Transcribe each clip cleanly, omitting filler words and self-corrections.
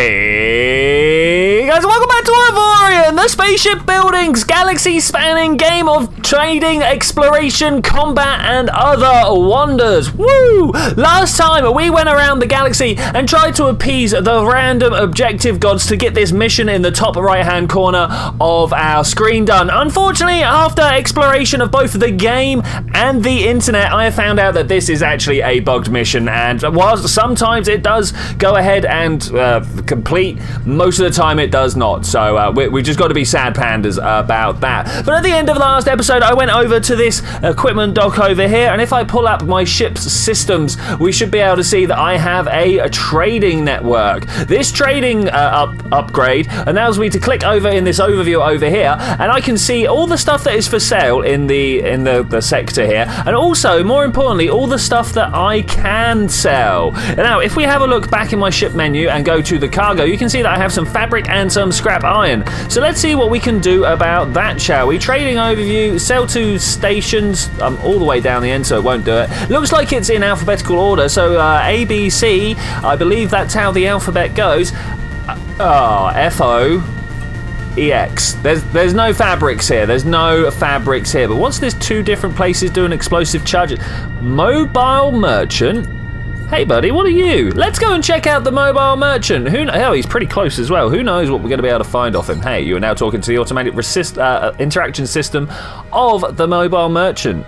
Hey guys, welcome back to Avorion, the spaceship building's galaxy-spanning game of trading, exploration, combat, and other wonders. Woo! Last time, we went around the galaxy and tried to appease the random objective gods to get this mission in the top right-hand corner of our screen done. Unfortunately, after exploration of both the game and the internet, I found out that this is actually a bugged mission, and whilst sometimes it does go ahead and complete, most of the time it does not, so we just got to be sad pandas about that. But at the end of the last episode, I went over to this equipment dock over here, and if I pull up my ship's systems, we should be able to see that I have a trading network. This trading upgrade allows me to click over in this overview over here, and I can see all the stuff that is for sale in the sector here, and also, more importantly, all the stuff that I can sell. Now, if we have a look back in my ship menu and go to the cargo, you can see that I have some fabric and some scrap iron. So let's see what we can do about that, shall we? Trading overview, sell to stations. I'm all the way down the end, so it won't do it. Looks like it's in alphabetical order, so A, B, C, I believe that's how the alphabet goes. F, O, EX. There's no fabrics here. There's no fabrics here. But what's this? Two different places doing explosive charges. Mobile merchant. Hey, buddy, what are you? Let's go and check out the mobile merchant. Hell, he's pretty close as well. Who knows what we're going to be able to find off him? Hey, you are now talking to the automatic interaction system of the mobile merchant.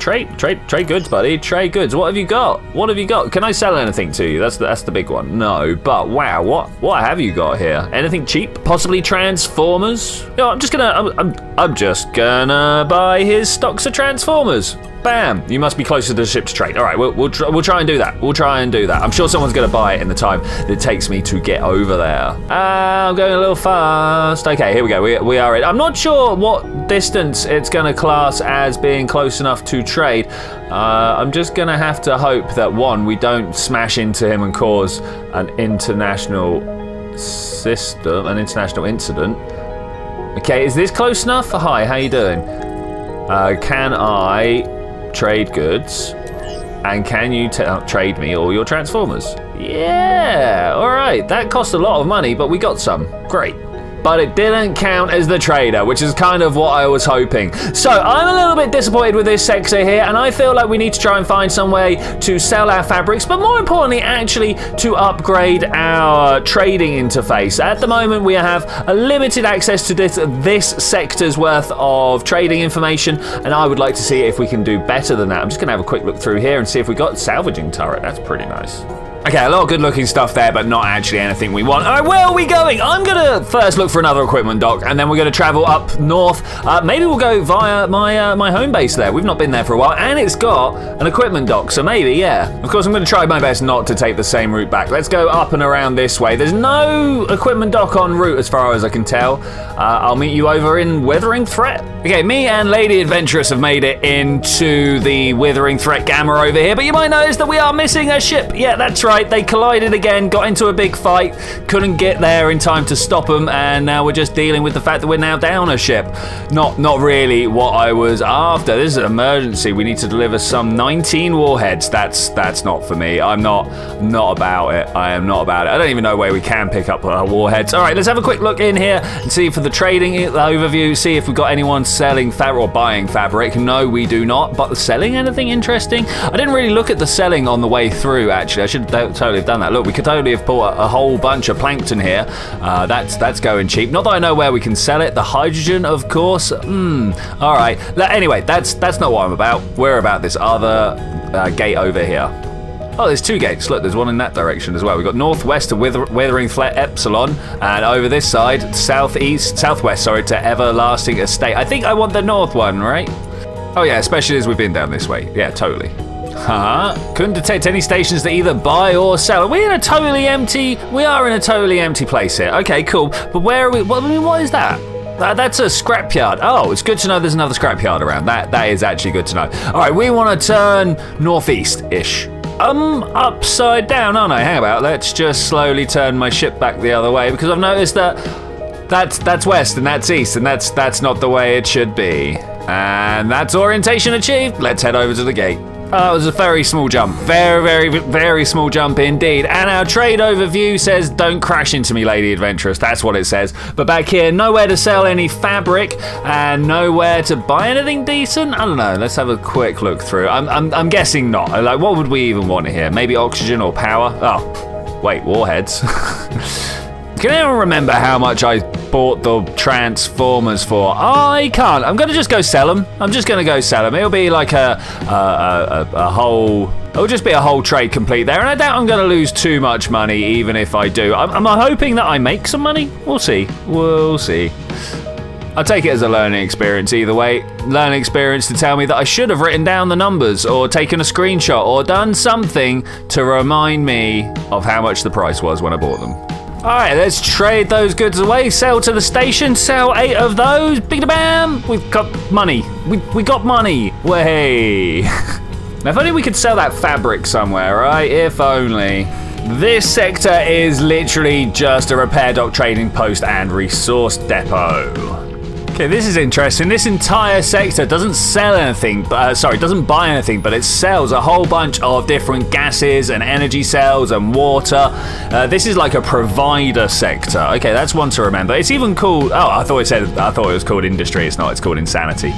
Trade goods, buddy. Trade goods. What have you got? What have you got? Can I sell anything to you? That's the big one. No, but wow, what have you got here? Anything cheap? Possibly Transformers? You know, I'm just gonna buy his stocks of Transformers. Bam! You must be closer to the ship's trade. All right, we'll try and do that. We'll try and do that. I'm sure someone's going to buy it in the time that it takes me to get over there. I'm going a little fast. Okay, here we go. We are in. I'm not sure what distance it's going to class as being close enough to trade. I'm just going to have to hope that, one, we don't smash into him and cause an international incident. Okay, is this close enough? Hi, how you doing? Can I trade goods, and can you trade me all your Transformers? Yeah, all right, that cost a lot of money, but we got some. Great. But it didn't count as the trader, which is kind of what I was hoping. So I'm a little bit disappointed with this sector here, and I feel like we need to try and find some way to sell our fabrics, but more importantly, actually, to upgrade our trading interface. At the moment, we have a limited access to this sector's worth of trading information, and I would like to see if we can do better than that. I'm just going to have a quick look through here and see if we got salvaging turret. That's pretty nice. Okay, a lot of good-looking stuff there, but not actually anything we want. All right, where are we going? I'm going to first look for another equipment dock, and then we're going to travel up north. Maybe we'll go via my home base there. We've not been there for a while, and it's got an equipment dock, so maybe, yeah. Of course, I'm going to try my best not to take the same route back. Let's go up and around this way. There's no equipment dock en route, as far as I can tell. I'll meet you over in Withering Threat. Okay, me and Lady Adventurous have made it into the Withering Threat Gamma over here, but you might notice that we are missing a ship. Yeah, that's right. They collided again, got into a big fight, couldn't get there in time to stop them, and now we're just dealing with the fact that we're now down a ship. Not really what I was after. This is an emergency. We need to deliver some 19 warheads. That's not for me. I'm not about it. I am not about it. I don't even know where we can pick up our warheads. All right, let's have a quick look in here and see for the trading overview, see if we've got anyone selling fabric or buying fabric. No, we do not, but selling anything interesting? I didn't really look at the selling on the way through, actually. I should have totally have done that. Look, we could totally have bought a whole bunch of plankton here. That's going cheap. Not that I know where we can sell it. The hydrogen, of course. All right. Anyway, that's not what I'm about. We're about this other gate over here. Oh, there's two gates. Look, there's one in that direction as well. We've got northwest to Withering Flat Epsilon, and over this side, southwest, sorry, to Everlasting Estate. I think I want the north one, right? Oh yeah, especially as we've been down this way. Yeah, totally. Couldn't detect any stations that either buy or sell. We are in a totally empty place here. Okay, cool. But where are we? What is that? That's a scrapyard. Oh, it's good to know there's another scrapyard around. That is actually good to know. All right, we want to turn northeast-ish. I'm upside down, aren't I? Hang about. Let's just slowly turn my ship back the other way, because I've noticed that that's west and that's east, and that's not the way it should be. And that's orientation achieved. Let's head over to the gate. It was a very small jump. Very, very, very small jump indeed. And our trade overview says, don't crash into me, Lady Adventurous. That's what it says. But back here, nowhere to sell any fabric and nowhere to buy anything decent. I don't know. Let's have a quick look through. I'm guessing not. Like, what would we even want here? Maybe oxygen or power? Oh, wait, warheads. Can anyone remember how much I bought the Transformers for? I can't. I'm going to just go sell them. I'm just going to go sell them. It'll be like a whole... It'll just be a whole trade complete there, and I doubt I'm going to lose too much money, even if I do. I'm hoping that I make some money. We'll see. We'll see. I'll take it as a learning experience either way. Learning experience to tell me that I should have written down the numbers or taken a screenshot or done something to remind me of how much the price was when I bought them. Alright, let's trade those goods away, sell to the station, sell 8 of those, bing-da-bam! We've got money. We got money. Way. Now, if only we could sell that fabric somewhere, right? If only. This sector is literally just a repair dock, trading post, and resource depot. Okay, this is interesting. This entire sector doesn't sell anything, but, sorry, doesn't buy anything, but it sells a whole bunch of different gases and energy cells and water. This is like a provider sector. Okay, that's one to remember. It's even called, oh, I thought it was called industry. It's not, it's called insanity.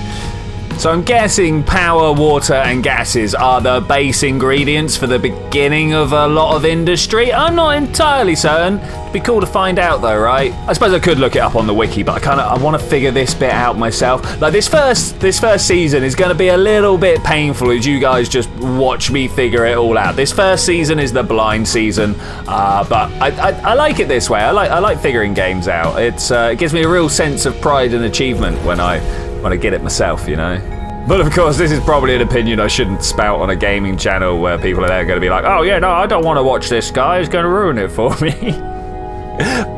So I'm guessing power, water, and gases are the base ingredients for the beginning of a lot of industry. I'm not entirely certain. It'd be cool to find out though, right? I suppose I could look it up on the wiki, but I want to figure this bit out myself. Like, this first season is going to be a little bit painful as you guys just watch me figure it all out. This first season is the blind season, but I like it this way. I like figuring games out. It gives me a real sense of pride and achievement when I get it myself, you know. But of course, this is probably an opinion I shouldn't spout on a gaming channel where people are there going to be like, oh yeah, no, I don't want to watch this guy, he's going to ruin it for me.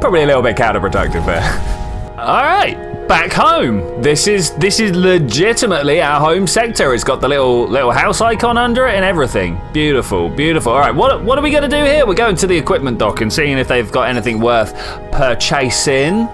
Probably a little bit counterproductive there. All right. Back home. This is legitimately our home sector. It's got the little house icon under it and everything. Beautiful, beautiful. All right, what are we going to do here? We're going to the equipment dock and seeing if they've got anything worth purchasing.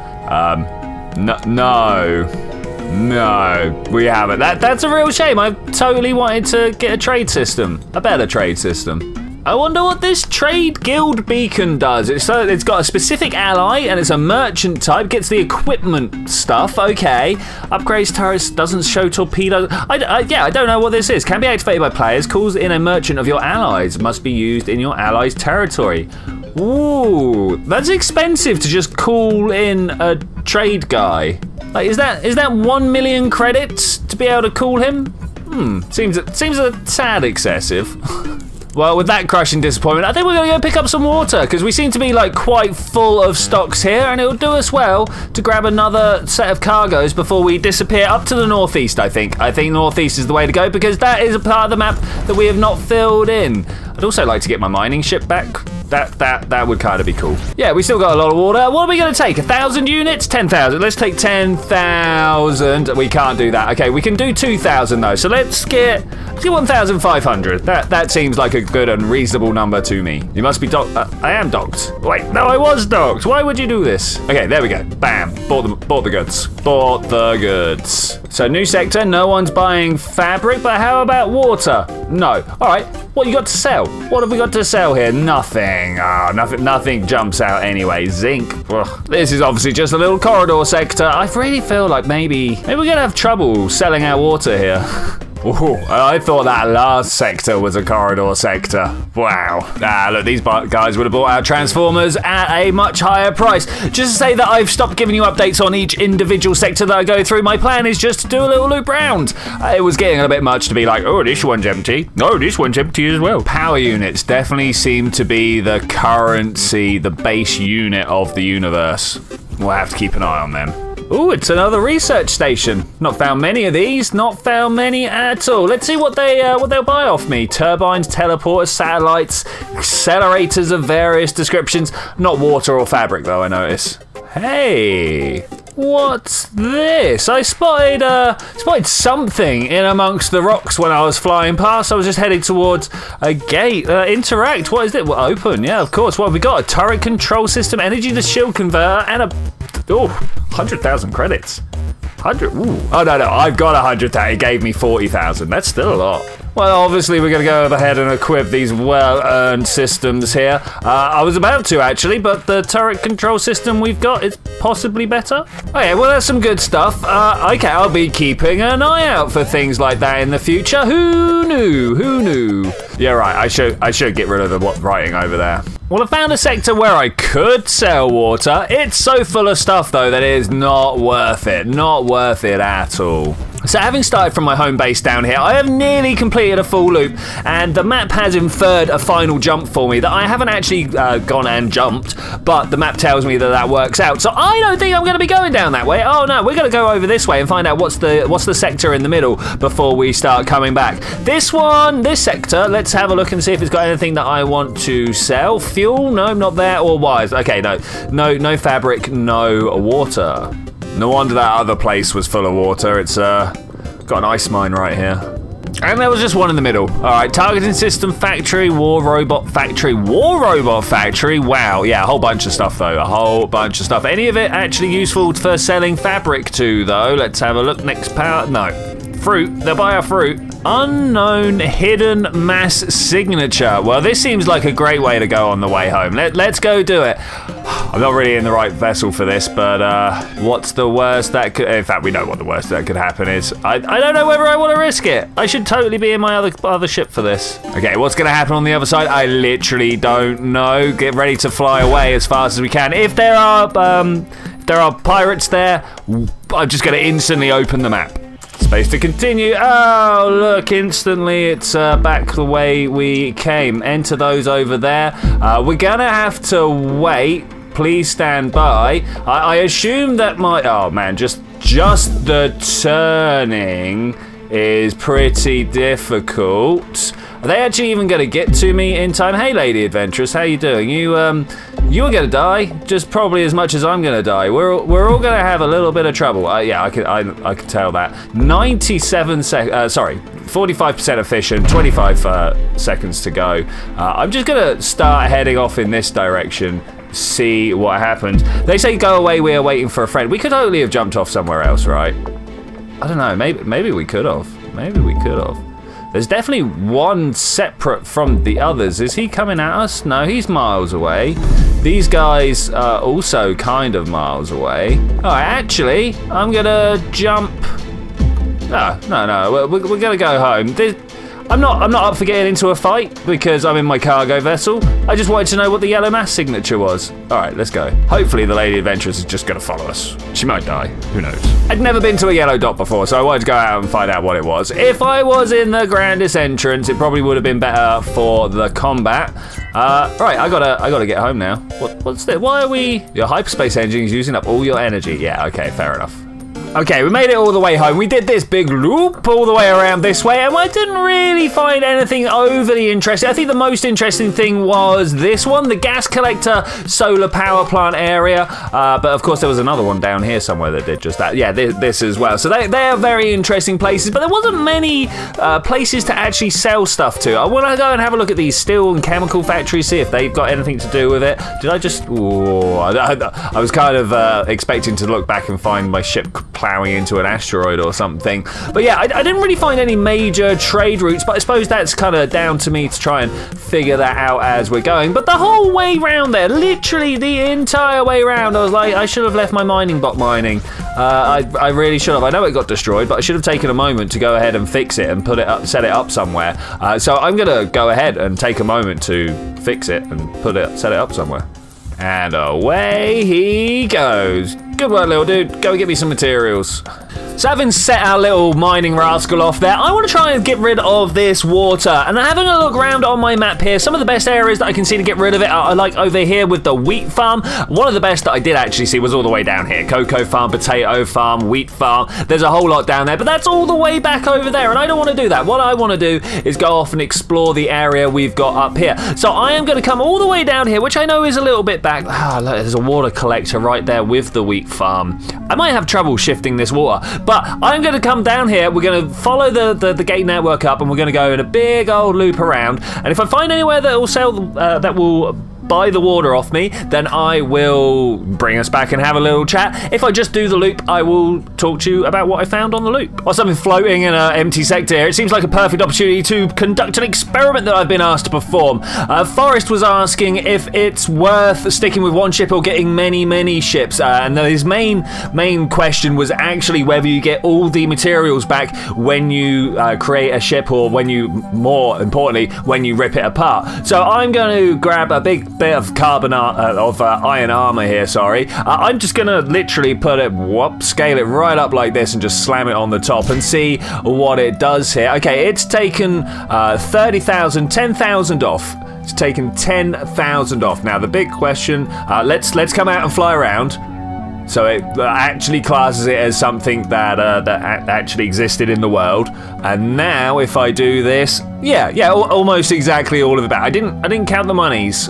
No, we haven't. That's a real shame. I totally wanted to get a trade system, a better trade system. I wonder what this trade guild beacon does. It's got a specific ally and it's a merchant type. Gets the equipment stuff. Okay. Upgrades turrets. Doesn't show torpedoes. I don't know what this is. Can be activated by players. Calls in a merchant of your allies. Must be used in your allies' territory. Ooh, that's expensive to just call in a trade guy. Like, is that 1 million credits to be able to call him? Seems a tad excessive. Well, with that crushing disappointment, I think we're going to go pick up some water because we seem to be like quite full of stocks here, and it'll do us well to grab another set of cargoes before we disappear up to the northeast, I think. I think northeast is the way to go because that is a part of the map that we have not filled in. I'd also like to get my mining ship back. That would kind of be cool. Yeah, we still got a lot of water. What are we going to take? 1,000 units? 10,000. Let's take 10,000. We can't do that. Okay, we can do 2,000 though. So let's get 1,500. That seems like a good and reasonable number to me. You must be docked. I am docked. Wait, no, I was docked. Why would you do this? Okay, there we go. Bam. Bought the goods. Bought the goods. So new sector. No one's buying fabric, but how about water? No. All right. What you got to sell? What have we got to sell here? Nothing. Oh, nothing jumps out anyway. Zinc. Ugh. This is obviously just a little corridor sector. I really feel like maybe we're gonna have trouble selling our water here. Ooh, I thought that last sector was a corridor sector. Wow. Ah, look, these guys would have bought our Transformers at a much higher price. Just to say that I've stopped giving you updates on each individual sector that I go through. My plan is just to do a little loop round. It was getting a bit much to be like, oh, this one's empty. Oh, this one's empty as well. Power units definitely seem to be the currency, the base unit of the universe. We'll have to keep an eye on them. Ooh, it's another research station. Not found many of these. Not found many at all. Let's see what they'll buy off me. Turbines, teleporters, satellites, accelerators of various descriptions. Not water or fabric, though, I notice. Hey, what's this? I spotted something in amongst the rocks when I was flying past. I was just heading towards a gate. Interact. What is it? Well, open. Yeah, of course. What have we got? A turret control system, energy to shield converter, and a... Oh, 100,000 credits. 100. Ooh. Oh, no, no. I've got 100,000. It gave me 40,000. That's still a lot. Well, obviously we're going to go ahead and equip these well-earned systems here. I was about to, actually, but the turret control system we've got is possibly better. Okay, well, that's some good stuff. Okay, I'll be keeping an eye out for things like that in the future. Who knew? Who knew? Yeah, right, I should get rid of the writing over there. Well, I found a sector where I could sell water. It's so full of stuff, though, that it is not worth it. Not worth it at all. So having started from my home base down here, I have nearly completed a full loop, and the map has inferred a final jump for me that I haven't actually gone and jumped, but the map tells me that that works out. So I don't think I'm going to be going down that way. Oh no, we're going to go over this way and find out what's the sector in the middle before we start coming back. This one, this sector, let's have a look and see if it's got anything that I want to sell. Fuel? No, not there. Or wires? Okay, no fabric, no water. No wonder that other place was full of water. It's got an ice mine right here. And there was just one in the middle. All right, targeting system factory, war robot factory. Wow, yeah, a whole bunch of stuff though, a whole bunch of stuff. Any of it actually useful for selling fabric to though? Let's have a look. Next power, no. Fruit, they'll buy a fruit. Unknown hidden mass signature. Well, this seems like a great way to go on the way home. Let's go do it. I'm not really in the right vessel for this, but what's the worst that could... In fact, we know what the worst that could happen is. I don't know whether I want to risk it. I should totally be in my other ship for this. Okay, what's going to happen on the other side? I literally don't know. Get ready to fly away as fast as we can. If there are pirates there, I'm just going to instantly open the map. Space to continue. Oh, look, instantly it's back the way we came. Enter those over there. We're going to have to wait. Please stand by. I assume that my... Oh, man, just the turning is pretty difficult. Are they actually even going to get to me in time? Hey, Lady Adventurous, how you doing? You were going to die, just probably as much as I'm going to die. We're all going to have a little bit of trouble. Yeah, I can tell that. 45% efficient, 25 seconds to go. I'm just going to start heading off in this direction. See what happens. They say go away, we are waiting for a friend. We could totally have jumped off somewhere else, right? I don't know, maybe we could have. Maybe we could have. There's definitely one separate from the others. Is he coming at us? No, he's miles away. These guys are also kind of miles away. All right, actually, I'm gonna jump. No, we're gonna go home. I'm not up for getting into a fight because I'm in my cargo vessel. I just wanted to know what the yellow mass signature was. All right, let's go. Hopefully the Lady Adventurous is just going to follow us. She might die. Who knows? I'd never been to a yellow dot before, so I wanted to go out and find out what it was. If I was in the grandest entrance, it probably would have been better for the combat. Right, I gotta get home now. What's that? Why are we... Your hyperspace engine is using up all your energy. Yeah, okay, fair enough. Okay, we made it all the way home. We did this big loop all the way around this way, and I didn't really find anything overly interesting. I think the most interesting thing was this one, the gas collector solar power plant area. But of course, there was another one down here somewhere that did just that. Yeah, this as well. So they are very interesting places, but there wasn't many places to actually sell stuff to. I want to go and have a look at these steel and chemical factories, see if they've got anything to do with it. Did I just... Ooh, I was kind of expecting to look back and find my ship plowing into an asteroid or something. But yeah, I didn't really find any major trade routes, but I suppose that's kind of down to me to try and figure that out as we're going. But the whole way round there, literally the entire way round, I was like, I should have left my mining bot mining. I really should have. I know it got destroyed, but I should have taken a moment to go ahead and fix it and put it up, set it up somewhere. So I'm gonna go ahead and take a moment to fix it and set it up somewhere. And away he goes. Good work, little dude. Go get me some materials. So having set our little mining rascal off there, I want to try and get rid of this water. And having a look around on my map here, some of the best areas that I can see to get rid of it are like over here with the wheat farm. One of the best that I did actually see was all the way down here. Cocoa farm, potato farm, wheat farm. There's a whole lot down there, but that's all the way back over there. And I don't want to do that. What I want to do is go off and explore the area we've got up here. So I am going to come all the way down here, which I know is a little bit back. Ah, look, there's a water collector right there with the wheat farm. I might have trouble shifting this water, but I'm going to come down here. We're going to follow the gate network up, and we're going to go in a big old loop around. And if I find anywhere that will sell that will buy the water off me, then I will bring us back and have a little chat. If I just do the loop, I will talk to you about what I found on the loop. Or something floating in an empty sector here. It seems like a perfect opportunity to conduct an experiment that I've been asked to perform. Forrest was asking if it's worth sticking with one ship or getting many ships, and his main question was actually whether you get all the materials back when you create a ship, or when you, more importantly, when you rip it apart. So I'm going to grab a big bit of iron armor here, sorry. I'm just going to literally put it, scale it right up like this and just slam it on the top and see what it does here. Okay, it's taken 30,000, 10,000 off. It's taken 10,000 off. Now the big question, let's come out and fly around. So it actually classes it as something that that actually existed in the world. And now if I do this, yeah, almost exactly all of it back. I didn't count the monies.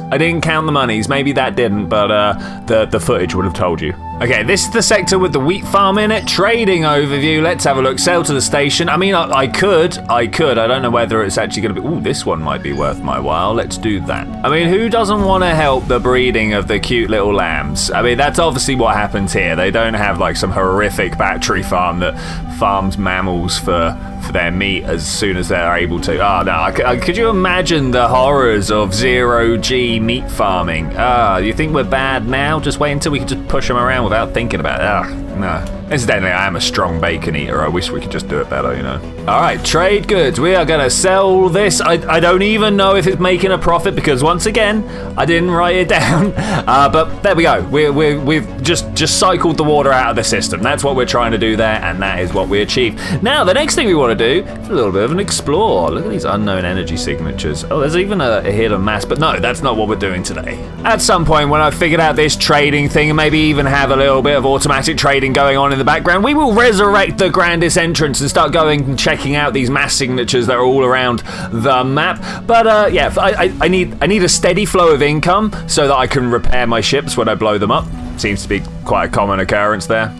Maybe that didn't, but the footage would have told you. Okay, this is the sector with the wheat farm in it. Trading overview. Let's have a look. Sell to the station. I mean, I could. I don't know whether it's actually going to be... Ooh, this one might be worth my while. Let's do that. I mean, who doesn't want to help the breeding of the cute little lambs? I mean, that's obviously what happens here. They don't have, like, some horrific battery farm that farms mammals for their meat as soon as they're able to. Ah, no, could you imagine the horrors of zero-G meat farming? Ah, you think we're bad now? Just wait until we can just push them around without thinking about it. Ugh, no. Incidentally, I am a strong bacon eater. I wish we could just do it better, you know. All right, trade goods. We are going to sell this. I don't even know if it's making a profit because, once again, I didn't write it down. But there we go. We've just cycled the water out of the system. That's what we're trying to do there, and that is what we achieved. Now, the next thing we want to do is a little bit of an explore. Look at these unknown energy signatures. Oh, there's even a hidden mass, but no, that's not what we're doing today. At some point, when I figured out this trading thing and maybe even have a little bit of automatic trading going on in the background, we will resurrect the grandest entrance and start going and checking out these mass signatures that are all around the map. But yeah, I need a steady flow of income so that I can repair my ships when I blow them up. Seems to be quite a common occurrence there.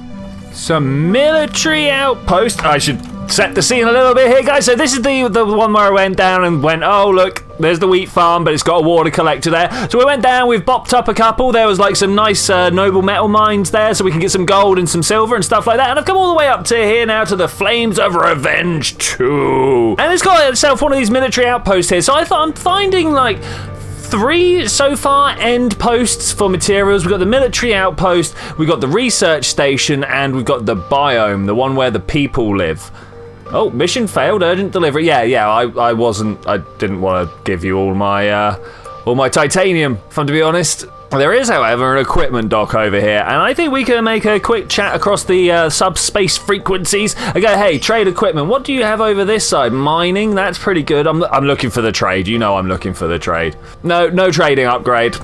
Some military outpost. I should set the scene a little bit here, guys. So this is the one where I went down and went, oh look, there's the wheat farm, but it's got a water collector there. So we went down, we've bopped up a couple. There was like some nice noble metal mines there, so we can get some gold and some silver and stuff like that. And I've come all the way up to here now to the Flames of Revenge 2. And it's got itself one of these military outposts here. So I thought, I'm finding like 3 so far end posts for materials. We've got the military outpost, we've got the research station, and we've got the biome, the one where the people live. Oh, mission failed, urgent delivery. Yeah, I didn't want to give you all my titanium, if I'm to be honest. There is, however, an equipment dock over here, and I think we can make a quick chat across the subspace frequencies. I go, hey, trade equipment, what do you have over this side? Mining, that's pretty good. I'm looking for the trade. You know I'm looking for the trade. No trading upgrade.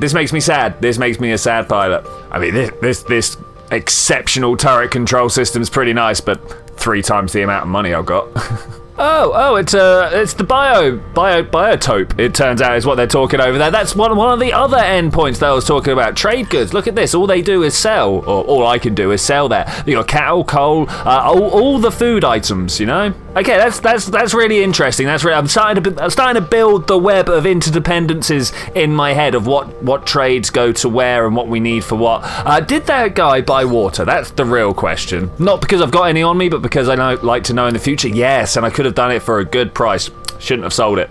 This makes me sad. This makes me a sad pilot. I mean, this exceptional turret control system's pretty nice, but 3 times the amount of money I've got. Oh, it's the biotope, it turns out, is what they're talking over there. That's one of the other endpoints that I was talking about. Trade goods, look at this. All they do is sell, or all I can do is sell there. You got cattle, coal, all the food items, you know? Okay, that's really interesting. That's really, I'm starting to build the web of interdependencies in my head of what trades go to where and what we need for what. Did that guy buy water? That's the real question. Not because I've got any on me, but because I like to know in the future. Yes, and I could have done it for a good price. Shouldn't have sold it.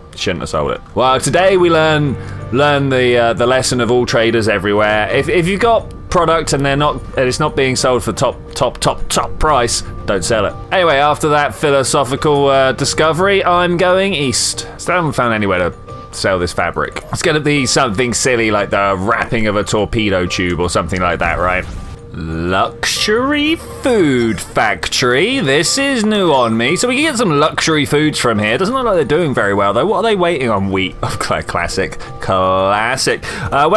Well, today we learn the lesson of all traders everywhere. If you've got product and it's not being sold for top price, don't sell it. Anyway, after that philosophical discovery, I'm going east. Still haven't found anywhere to sell this fabric. It's going to be something silly like the wrapping of a torpedo tube or something like that, right? Luxury food factory. This is new on me. So we can get some luxury foods from here. Doesn't look like they're doing very well though. What are they waiting on? Wheat. Classic. Where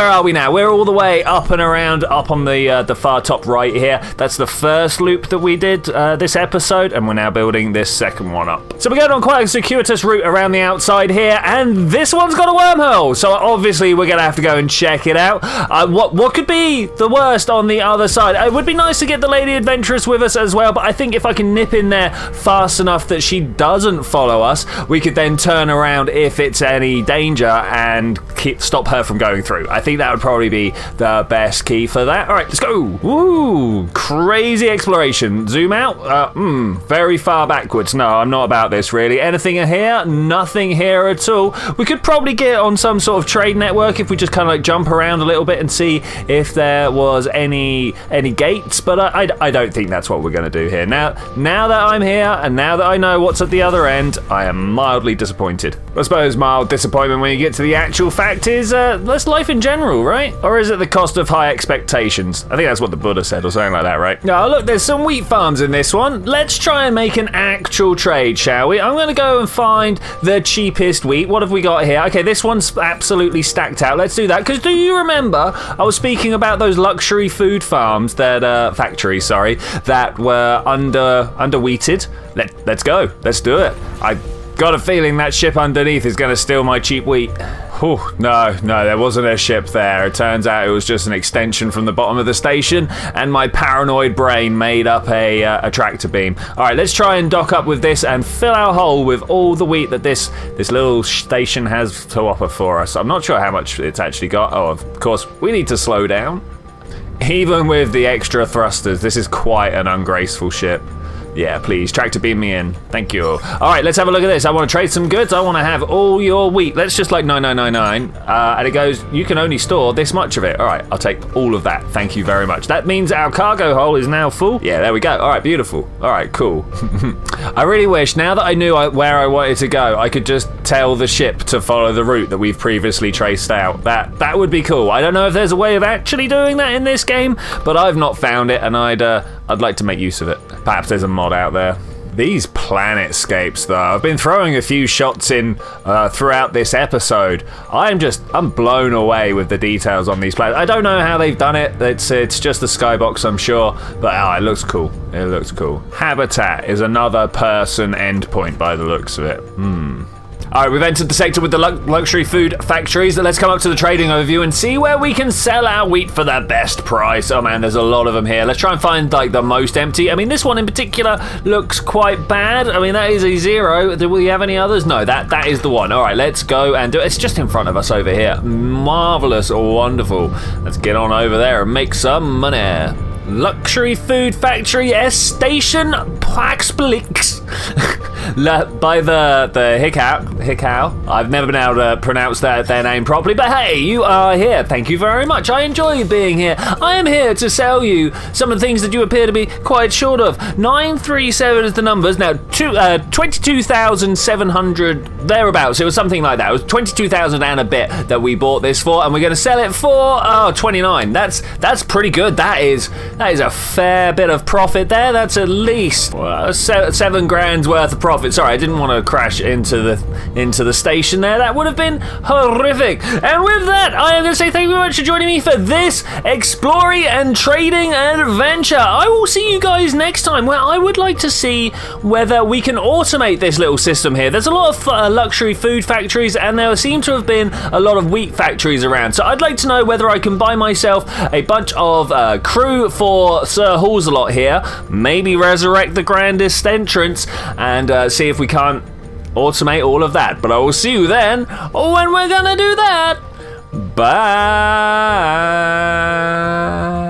are we now? We're all the way up and around, up on the far top right here. That's the first loop that we did this episode, and we're now building this second one up. So we're going on quite a circuitous route around the outside here, and this one's got a wormhole. So obviously we're gonna have to go and check it out. What could be the worst on the other side? side. It would be nice to get the Lady Adventurous with us as well, but I think if I can nip in there fast enough that she doesn't follow us, we could then turn around if it's any danger and stop her from going through. I think that would probably be the best key for that. All right, let's go. Ooh, crazy exploration. Zoom out. Very far backwards. No, I'm not about this really. Anything in here? Nothing here at all. We could probably get on some sort of trade network if we just kind of like jump around a little bit and see if there was any gates, but I don't think that's what we're going to do here. Now that I'm here and now that I know what's at the other end, I am mildly disappointed. I suppose mild disappointment when you get to the actual fact is less life in general, right? Or is it the cost of high expectations? I think that's what the Buddha said or something like that, right? Oh, look, there's some wheat farms in this one. Let's try and make an actual trade, shall we? I'm going to go and find the cheapest wheat. What have we got here? Okay, this one's absolutely stacked out. Let's do that, because do you remember I was speaking about those luxury food farms that factories, sorry, that were under wheated? Let's go. Let's do it. I got a feeling that ship underneath is going to steal my cheap wheat. Oh, no, there wasn't a ship there. It turns out it was just an extension from the bottom of the station, and my paranoid brain made up a tractor beam. All right, let's try and dock up with this and fill our hole with all the wheat that this little station has to offer for us. I'm not sure how much it's actually got. Oh, of course, we need to slow down. Even with the extra thrusters, this is quite an ungraceful ship. Yeah, please, tractor beam me in. Thank you. All right, let's have a look at this. I want to trade some goods. I want to have all your wheat. Let's just like 9999. And it goes, you can only store this much of it. All right, I'll take all of that. Thank you very much. That means our cargo hole is now full. Yeah, there we go. All right, beautiful. All right, cool. I really wish, now that I knew where I wanted to go, I could just tell the ship to follow the route that we've previously traced out. That would be cool. I don't know if there's a way of actually doing that in this game, but I've not found it, and I'd like to make use of it. Perhaps there's a mod out there. These planetscapes, though, I've been throwing a few shots in throughout this episode. I'm blown away with the details on these planets. I don't know how they've done it. It's just a skybox, I'm sure, but it looks cool. It looks cool. Habitat is another person endpoint by the looks of it. All right, we've entered the sector with the luxury food factories. Let's come up to the trading overview and see where we can sell our wheat for the best price. Oh man, there's a lot of them here. Let's try and find like the most empty. I mean, this one in particular looks quite bad. I mean, that is a zero. Do we have any others? No, that is the one. All right, let's go and do it. It's just in front of us over here. Marvelous, wonderful. Let's get on over there and make some money. Luxury food factory station Paxplix. By the Hickow. I've never been able to pronounce their name properly, but hey, you are here. Thank you very much. I enjoy being here. I am here to sell you some of the things that you appear to be quite short of. 937 is the numbers. Now, 22,700 thereabouts. It was something like that. It was 22,000 and a bit that we bought this for, and we're going to sell it for 29. That's pretty good. That is a fair bit of profit there. That's at least 7 grand's worth of profit. Sorry, I didn't want to crash into the station there. That would have been horrific. And with that, I am going to say thank you very much for joining me for this exploring and trading adventure. I will see you guys next time, where I would like to see whether we can automate this little system here. There's a lot of luxury food factories, and there seem to have been a lot of wheat factories around. So I'd like to know whether I can buy myself a bunch of crew for Sir Hallsalot here, maybe resurrect the grandest entrance, and see if we can't automate all of that. But I will see you then when we're gonna do that. Bye.